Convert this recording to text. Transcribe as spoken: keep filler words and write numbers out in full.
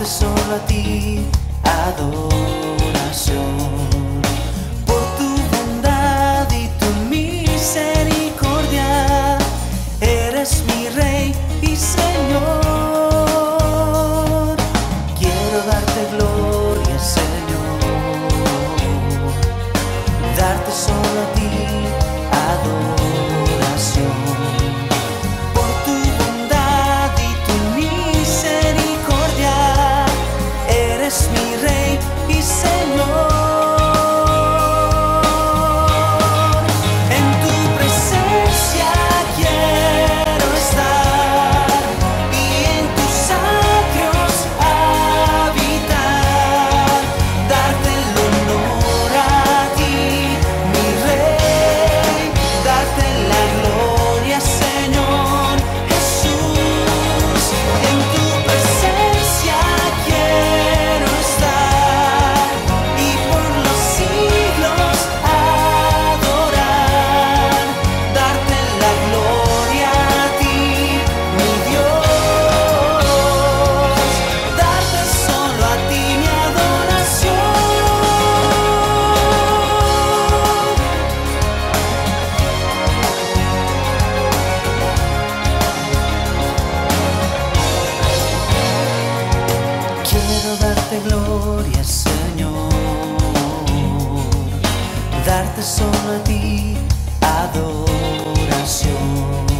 darte solo a ti adoración. Por tu bondad y tu misericordia, eres mi Rey y Señor. Quiero darte gloria, Señor, darte solo a ti adoración. Gloria, Señor, darte solo a ti adoración.